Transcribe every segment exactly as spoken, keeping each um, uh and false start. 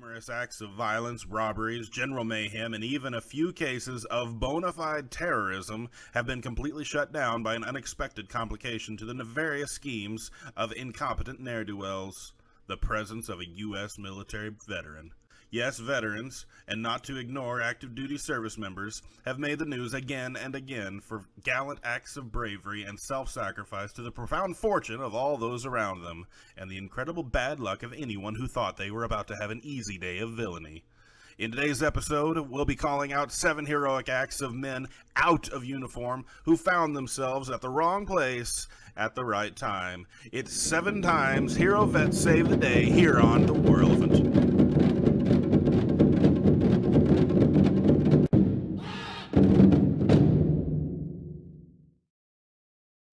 numerous acts of violence, robberies, general mayhem, and even a few cases of bona fide terrorism have been completely shut down by an unexpected complication to the nefarious schemes of incompetent ne'er-do-wells, the presence of a U S military veteran. Yes, veterans, and not to ignore active duty service members, have made the news again and again for gallant acts of bravery and self-sacrifice to the profound fortune of all those around them, and the incredible bad luck of anyone who thought they were about to have an easy day of villainy. In today's episode, we'll be calling out seven heroic acts of men out of uniform who found themselves at the wrong place at the right time. It's seven times Hero Vets Save the Day here on the War Elephant.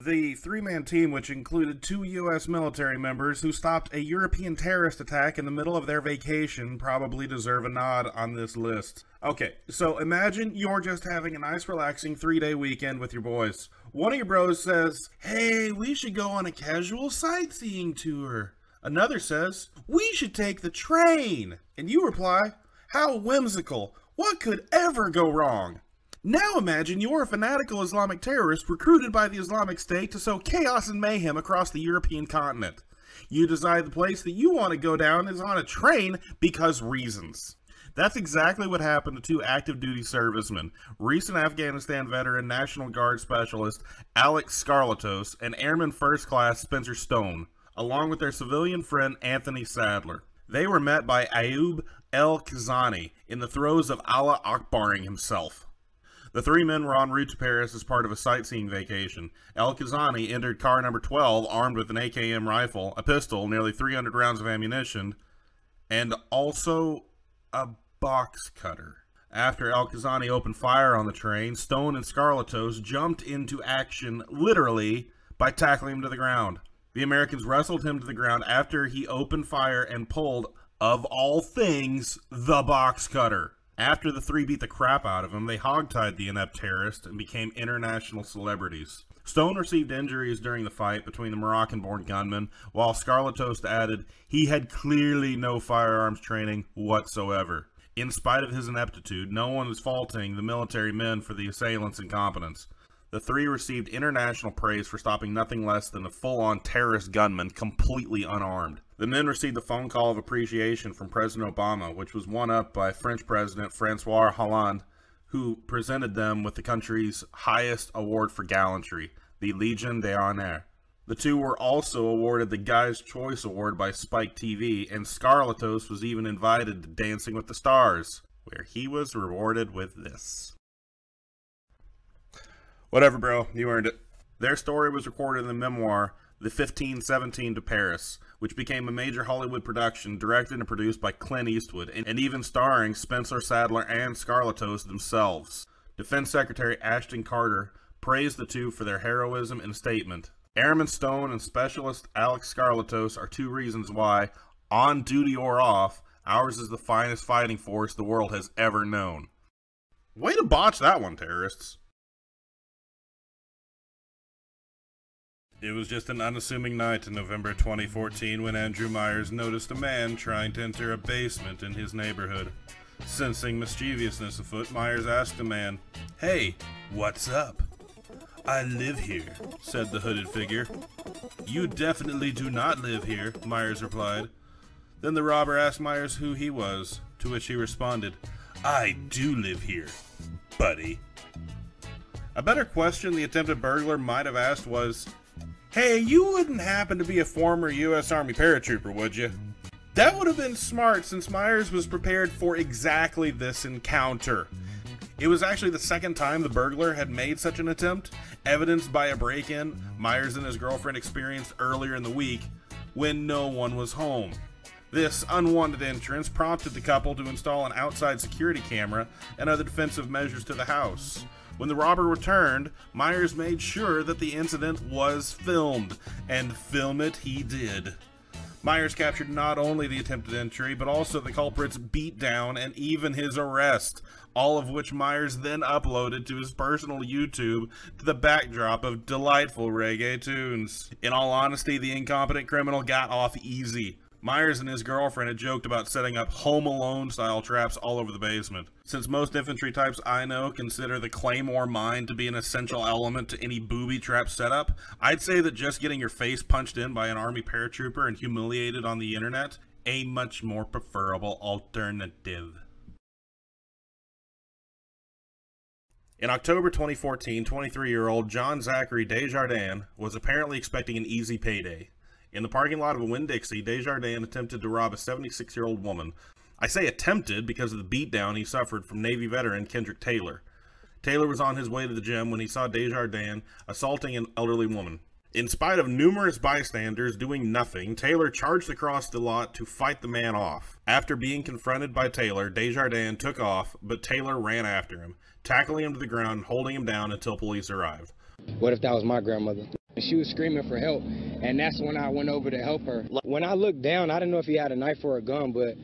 The three-man team, which included two U S military members who stopped a European terrorist attack in the middle of their vacation, probably deserve a nod on this list. Okay, so imagine you're just having a nice, relaxing three-day weekend with your boys. One of your bros says, "Hey, we should go on a casual sightseeing tour." Another says, "We should take the train." And you reply, "How whimsical. What could ever go wrong?" Now imagine you're a fanatical Islamic terrorist recruited by the Islamic State to sow chaos and mayhem across the European continent. You decide the place that you want to go down is on a train because reasons. That's exactly what happened to two active duty servicemen, recent Afghanistan veteran National Guard specialist Alex Skarlatos and Airman First Class Spencer Stone, along with their civilian friend Anthony Sadler. They were met by Ayoub El Khazzani in the throes of Allah Akbaring himself. The three men were en route to Paris as part of a sightseeing vacation. El Khazzani entered car number twelve armed with an A K M rifle, a pistol, nearly three hundred rounds of ammunition, and also a box cutter. After El Khazzani opened fire on the train, Stone and Skarlatos jumped into action, literally, by tackling him to the ground. The Americans wrestled him to the ground after he opened fire and pulled, of all things, the box cutter. After the three beat the crap out of him, they hogtied the inept terrorist and became international celebrities. Stone received injuries during the fight between the Moroccan-born gunmen, while Skarlatos added he had clearly no firearms training whatsoever. In spite of his ineptitude, no one is faulting the military men for the assailants' incompetence. The three received international praise for stopping nothing less than a full-on terrorist gunman completely unarmed. The men received a phone call of appreciation from President Obama, which was won up by French President Francois Hollande, who presented them with the country's highest award for gallantry, the Legion d'Honneur. The two were also awarded the Guy's Choice Award by Spike T V, and Skarlatos was even invited to Dancing with the Stars, where he was rewarded with this. Whatever, bro, you earned it. Their story was recorded in the memoir, The fifteen seventeen to Paris, which became a major Hollywood production directed and produced by Clint Eastwood and, and even starring Spencer Sadler and Skarlatos themselves. Defense Secretary Ashton Carter praised the two for their heroism and statement. Airman Stone and Specialist Alex Skarlatos are two reasons why, on duty or off, ours is the finest fighting force the world has ever known. Way to botch that one, terrorists. It was just an unassuming night in November twenty fourteen when Andrew Myers noticed a man trying to enter a basement in his neighborhood. Sensing mischievousness afoot, Myers asked the man, "Hey, what's up?" "I live here," said the hooded figure. "You definitely do not live here," Myers replied. Then the robber asked Myers who he was, to which he responded, "I do live here, buddy." A better question the attempted burglar might have asked was, "Hey, you wouldn't happen to be a former U S Army paratrooper, would you?" That would have been smart, since Myers was prepared for exactly this encounter. It was actually the second time the burglar had made such an attempt, evidenced by a break-in Myers and his girlfriend experienced earlier in the week when no one was home. This unwanted entrance prompted the couple to install an outside security camera and other defensive measures to the house. When the robber returned, Myers made sure that the incident was filmed, and film it he did. Myers captured not only the attempted entry, but also the culprit's beatdown and even his arrest, all of which Myers then uploaded to his personal YouTube to the backdrop of delightful reggae tunes. In all honesty, the incompetent criminal got off easy. Myers and his girlfriend had joked about setting up Home Alone-style traps all over the basement. Since most infantry types I know consider the Claymore mine to be an essential element to any booby trap setup, I'd say that just getting your face punched in by an army paratrooper and humiliated on the internet, a much more preferable alternative. In October twenty fourteen, twenty-three-year-old John Zachary Desjardins was apparently expecting an easy payday. In the parking lot of a Winn-Dixie, Desjardins attempted to rob a seventy-six-year-old woman. I say attempted because of the beatdown he suffered from Navy veteran Kendrick Taylor. Taylor was on his way to the gym when he saw Desjardins assaulting an elderly woman. In spite of numerous bystanders doing nothing, Taylor charged across the lot to fight the man off. After being confronted by Taylor, Desjardins took off, but Taylor ran after him, tackling him to the ground and holding him down until police arrived. What if that was my grandmother? She was screaming for help, and that's when I went over to help her. When I looked down, I didn't know if he had a knife or a gun, but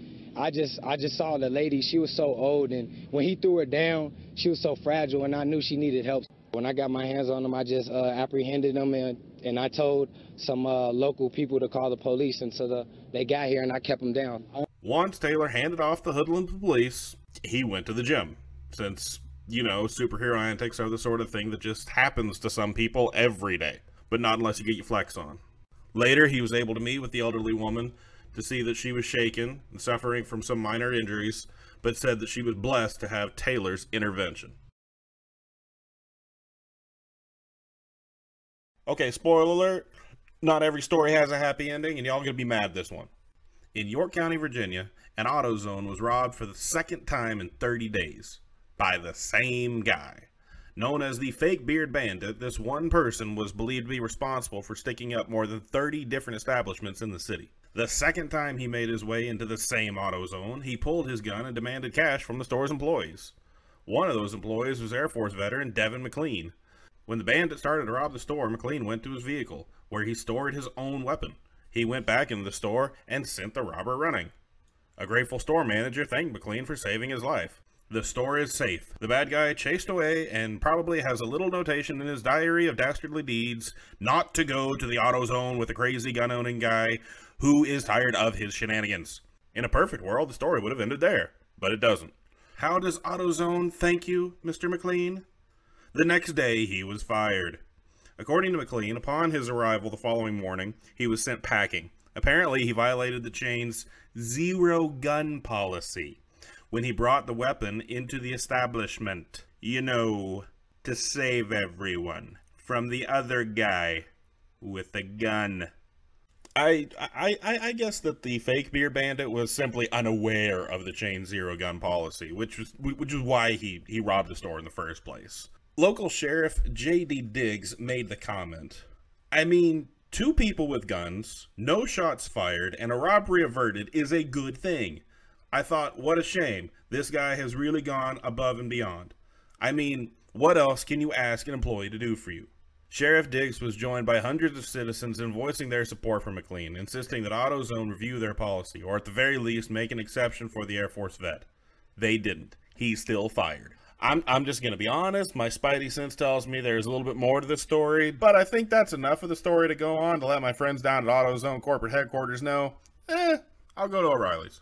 I just I just saw the lady. She was so old, and when he threw her down, she was so fragile, and I knew she needed help. When I got my hands on him, I just uh, apprehended him, and, and I told some uh, local people to call the police, and so the, they got here, and I kept him down. Once Taylor handed off the hoodlum to police, he went to the gym, since, you know, superhero antics are the sort of thing that just happens to some people every day, but not unless you get your flex on. Later, he was able to meet with the elderly woman to see that she was shaken and suffering from some minor injuries, but said that she was blessed to have Taylor's intervention. Okay, spoiler alert, not every story has a happy ending, and y'all gonna be mad this one. In York County, Virginia, an AutoZone was robbed for the second time in thirty days by the same guy. Known as the Fake Beard Bandit, this one person was believed to be responsible for sticking up more than thirty different establishments in the city. The second time he made his way into the same AutoZone, he pulled his gun and demanded cash from the store's employees. One of those employees was Air Force veteran Devin McClean. When the bandit started to rob the store, McClean went to his vehicle, where he stored his own weapon. He went back into the store and sent the robber running. A grateful store manager thanked McClean for saving his life. The store is safe. The bad guy chased away and probably has a little notation in his diary of dastardly deeds not to go to the AutoZone with a crazy gun-owning guy who is tired of his shenanigans. In a perfect world, the story would have ended there, but it doesn't. How does AutoZone thank you, Mister McClean? The next day, he was fired. According to McClean, upon his arrival the following morning, he was sent packing. Apparently, he violated the chain's zero-gun policy when he brought the weapon into the establishment, you know, to save everyone from the other guy with the gun. I I, I guess that the Fake Beer Bandit was simply unaware of the chain's zero-gun policy, which was which is why he he robbed the store in the first place. Local sheriff J D Diggs made the comment, "I mean, two people with guns, no shots fired, and a robbery averted is a good thing. I thought, what a shame. This guy has really gone above and beyond. I mean, what else can you ask an employee to do for you?" Sheriff Diggs was joined by hundreds of citizens in voicing their support for McClean, insisting that AutoZone review their policy, or at the very least, make an exception for the Air Force vet. They didn't. He's still fired. I'm, I'm just going to be honest. My spidey sense tells me there's a little bit more to this story, but I think that's enough of the story to go on to let my friends down at AutoZone corporate headquarters know, eh, I'll go to O'Reilly's.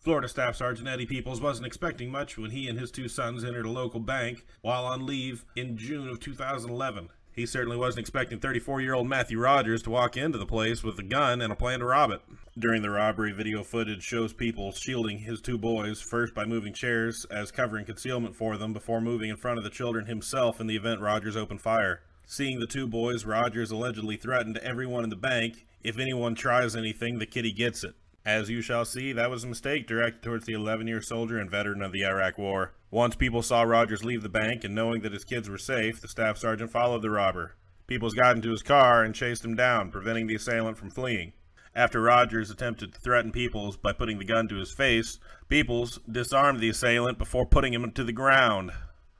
Florida Staff Sergeant Eddy Peoples wasn't expecting much when he and his two sons entered a local bank while on leave in June of two thousand eleven. He certainly wasn't expecting thirty-four-year-old Matthew Rogers to walk into the place with a gun and a plan to rob it. During the robbery, video footage shows Peoples shielding his two boys, first by moving chairs as covering concealment for them before moving in front of the children himself in the event Rogers opened fire. Seeing the two boys, Rogers allegedly threatened everyone in the bank, "If anyone tries anything, the kitty gets it." As you shall see, that was a mistake directed towards the eleven-year soldier and veteran of the Iraq War. Once people saw Rogers leave the bank, and knowing that his kids were safe, the staff sergeant followed the robber. Peoples got into his car and chased him down, preventing the assailant from fleeing. After Rogers attempted to threaten Peoples by putting the gun to his face, Peoples disarmed the assailant before putting him to the ground.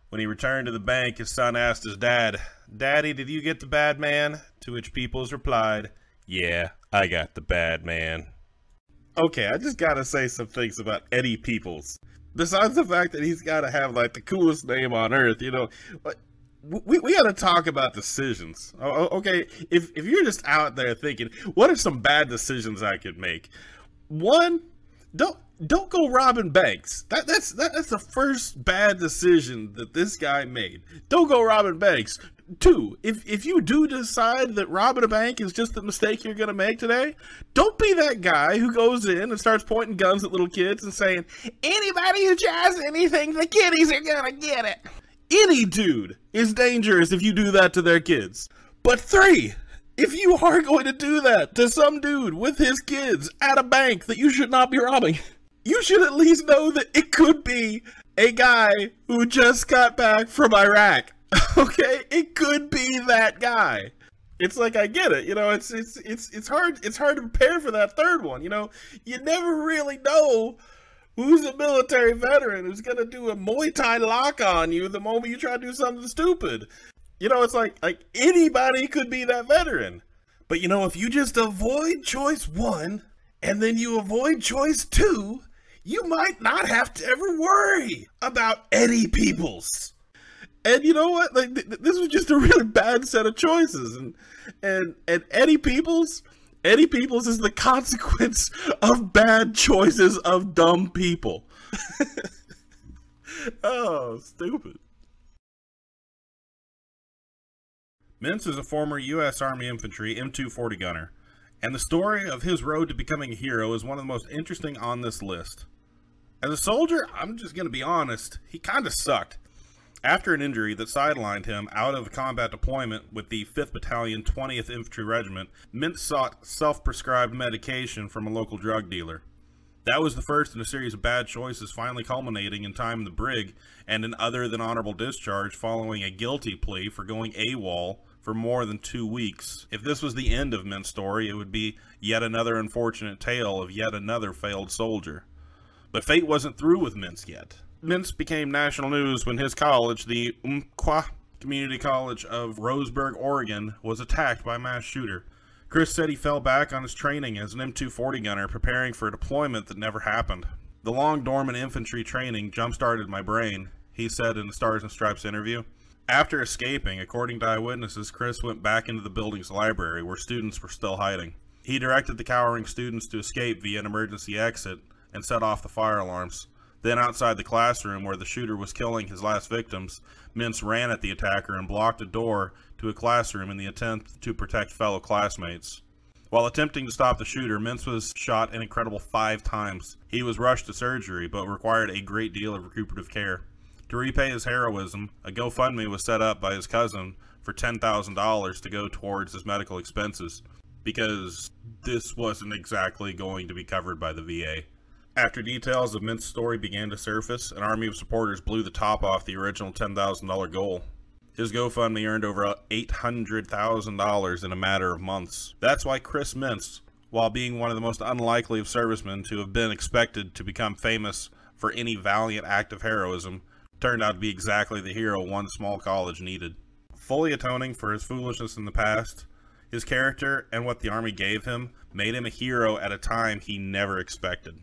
When he returned to the bank, his son asked his dad, "Daddy, did you get the bad man?" To which Peoples replied, "Yeah, I got the bad man." Okay, I just gotta say some things about Eddy Peoples. Besides the fact that he's gotta have, like, the coolest name on earth, you know, like, we we gotta talk about decisions. Oh, okay, if if you're just out there thinking, what are some bad decisions I could make? One, don't don't go robbing banks. That that's that, that's the first bad decision that this guy made. Don't go robbing banks. Two, if if you do decide that robbing a bank is just the mistake you're gonna make today, don't be that guy who goes in and starts pointing guns at little kids and saying, anybody who tries anything, the kiddies are gonna get it. Any dude is dangerous if you do that to their kids. But three, if you are going to do that to some dude with his kids at a bank that you should not be robbing, you should at least know that it could be a guy who just got back from Iraq. Okay, it could be that guy. It's like, I get it, you know, it's it's it's it's hard it's hard to prepare for that third one, you know. You never really know who's a military veteran who's gonna do a Muay Thai lock on you the moment you try to do something stupid. You know, it's like like anybody could be that veteran. But you know, if you just avoid choice one and then you avoid choice two, you might not have to ever worry about Eddy Peoples. And you know what? Like th this was just a really bad set of choices, and and and Eddy Peoples, Eddy Peoples is the consequence of bad choices of dumb people. Oh, stupid. Mintz is a former U S Army infantry M two forty gunner, and the story of his road to becoming a hero is one of the most interesting on this list. As a soldier, I'm just gonna be honest, he kinda sucked. After an injury that sidelined him out of a combat deployment with the fifth Battalion, twentieth Infantry Regiment, Mintz sought self-prescribed medication from a local drug dealer. That was the first in a series of bad choices, finally culminating in time in the brig and an other than honorable discharge following a guilty plea for going AWOL for more than two weeks. If this was the end of Mintz's story, it would be yet another unfortunate tale of yet another failed soldier. But fate wasn't through with Mintz yet. Mintz became national news when his college, the Umpqua Community College of Roseburg, Oregon, was attacked by a mass shooter. Chris said he fell back on his training as an M two forty gunner preparing for a deployment that never happened. The long dormant infantry training jump-started my brain, he said in the Stars and Stripes interview. After escaping, according to eyewitnesses, Chris went back into the building's library where students were still hiding. He directed the cowering students to escape via an emergency exit and set off the fire alarms. Then outside the classroom where the shooter was killing his last victims, Mintz ran at the attacker and blocked a door to a classroom in the attempt to protect fellow classmates. While attempting to stop the shooter, Mintz was shot an incredible five times. He was rushed to surgery, but required a great deal of recuperative care. To repay his heroism, a GoFundMe was set up by his cousin for ten thousand dollars to go towards his medical expenses, because this wasn't exactly going to be covered by the V A. After details of Mintz's story began to surface, an army of supporters blew the top off the original ten thousand dollar goal. His GoFundMe earned over eight hundred thousand dollars in a matter of months. That's why Chris Mintz, while being one of the most unlikely of servicemen to have been expected to become famous for any valiant act of heroism, turned out to be exactly the hero one small college needed. Fully atoning for his foolishness in the past, his character and what the army gave him made him a hero at a time he never expected.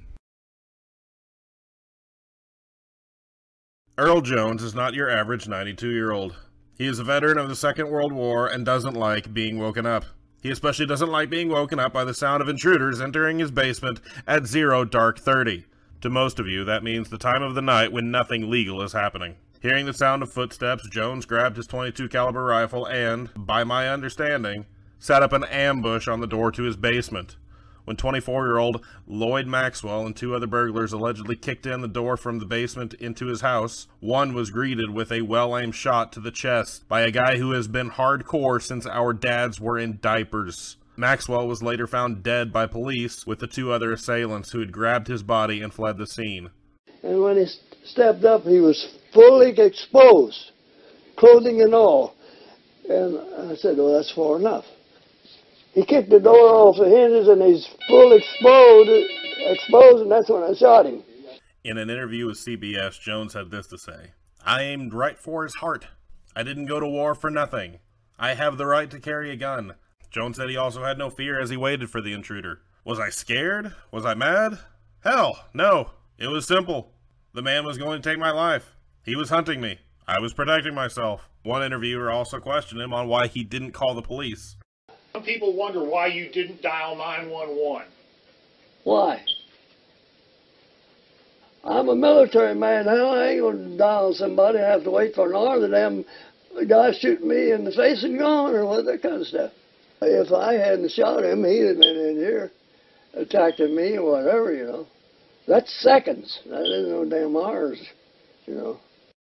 Earl Jones is not your average ninety-two-year-old. He is a veteran of the Second World War and doesn't like being woken up. He especially doesn't like being woken up by the sound of intruders entering his basement at zero dark thirty. To most of you, that means the time of the night when nothing legal is happening. Hearing the sound of footsteps, Jones grabbed his twenty-two caliber rifle and, by my understanding, set up an ambush on the door to his basement. When twenty-four-year-old Lloyd Maxwell and two other burglars allegedly kicked in the door from the basement into his house, one was greeted with a well-aimed shot to the chest by a guy who has been hardcore since our dads were in diapers. Maxwell was later found dead by police with the two other assailants who had grabbed his body and fled the scene. And when he stepped up, he was fully exposed, clothing and all. And I said, well, that's far enough. He kicked the door off the hinges and he's full exposed, exposed, and that's when I shot him. In an interview with C B S, Jones had this to say. I aimed right for his heart. I didn't go to war for nothing. I have the right to carry a gun. Jones said he also had no fear as he waited for the intruder. Was I scared? Was I mad? Hell, no. It was simple. The man was going to take my life. He was hunting me. I was protecting myself. One interviewer also questioned him on why he didn't call the police. Some people wonder why you didn't dial nine one one. Why? I'm a military man. Hell, I ain't going to dial somebody. I have to wait for an hour. The damn guy shooting me in the face and gone, or what, that kind of stuff. If I hadn't shot him, he'd have been in here attacking me or whatever, you know. That's seconds. That isn't no damn hours, you know.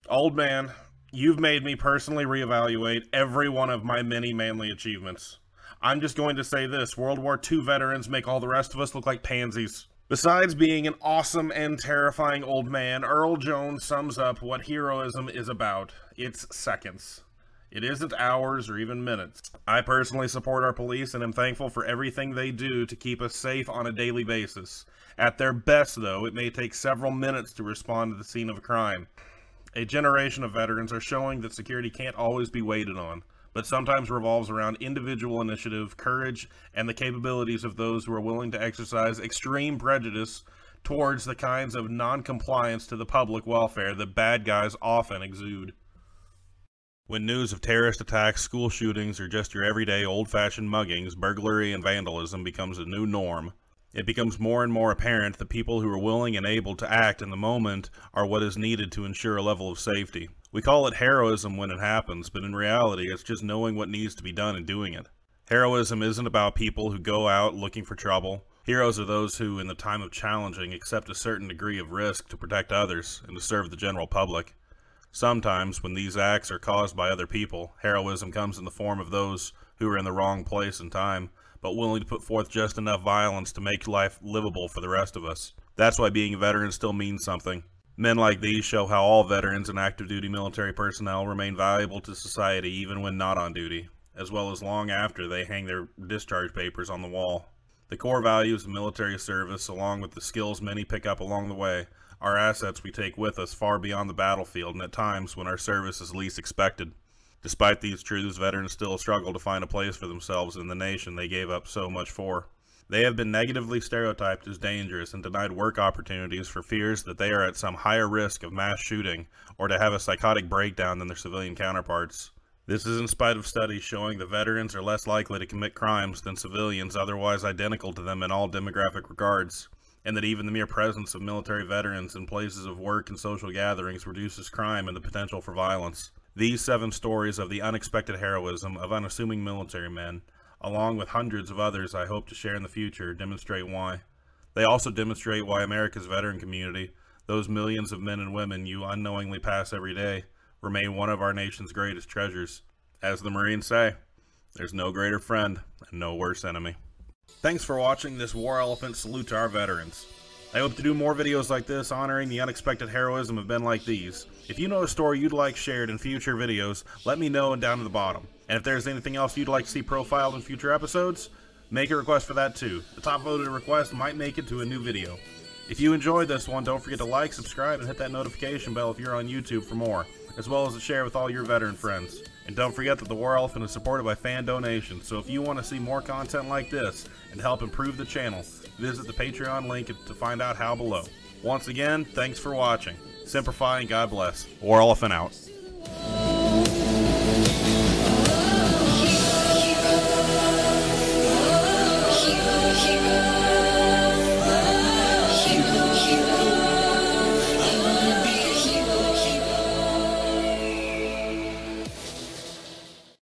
Old man, you've made me personally reevaluate every one of my many manly achievements. I'm just going to say this, World War Two veterans make all the rest of us look like pansies. Besides being an awesome and terrifying old man, Earl Jones sums up what heroism is about. It's seconds. It isn't hours or even minutes. I personally support our police and am thankful for everything they do to keep us safe on a daily basis. At their best, though, it may take several minutes to respond to the scene of a crime. A generation of veterans are showing that security can't always be waited on, but sometimes revolves around individual initiative, courage, and the capabilities of those who are willing to exercise extreme prejudice towards the kinds of non-compliance to the public welfare that bad guys often exude. When news of terrorist attacks, school shootings, or just your everyday old-fashioned muggings, burglary and vandalism becomes a new norm, it becomes more and more apparent that people who are willing and able to act in the moment are what is needed to ensure a level of safety. We call it heroism when it happens, but in reality it's just knowing what needs to be done and doing it. Heroism isn't about people who go out looking for trouble. Heroes are those who, in the time of challenging, accept a certain degree of risk to protect others and to serve the general public. Sometimes, when these acts are caused by other people, heroism comes in the form of those who are in the wrong place and time, but willing to put forth just enough violence to make life livable for the rest of us. That's why being a veteran still means something. Men like these show how all veterans and active duty military personnel remain valuable to society even when not on duty, as well as long after they hang their discharge papers on the wall. The core values of military service, along with the skills many pick up along the way, our assets we take with us far beyond the battlefield and at times when our service is least expected. Despite these truths, veterans still struggle to find a place for themselves in the nation they gave up so much for. They have been negatively stereotyped as dangerous and denied work opportunities for fears that they are at some higher risk of mass shooting or to have a psychotic breakdown than their civilian counterparts. This is in spite of studies showing that veterans are less likely to commit crimes than civilians otherwise identical to them in all demographic regards, and that even the mere presence of military veterans in places of work and social gatherings reduces crime and the potential for violence. These seven stories of the unexpected heroism of unassuming military men, along with hundreds of others I hope to share in the future, demonstrate why. They also demonstrate why America's veteran community, those millions of men and women you unknowingly pass every day, remain one of our nation's greatest treasures. As the Marines say, there's no greater friend and no worse enemy. Thanks for watching this War Elephant salute to our veterans. I hope to do more videos like this honoring the unexpected heroism of men like these. If you know a story you'd like shared in future videos, let me know down at the bottom. And if there's anything else you'd like to see profiled in future episodes, make a request for that too. The top voted request might make it to a new video. If you enjoyed this one, don't forget to like, subscribe, and hit that notification bell if you're on YouTube for more, as well as to share with all your veteran friends. And don't forget that the War Elephant is supported by fan donations, so if you want to see more content like this and help improve the channel, visit the Patreon link to find out how below. Once again, thanks for watching. Semper Fi and God bless. War Elephant out.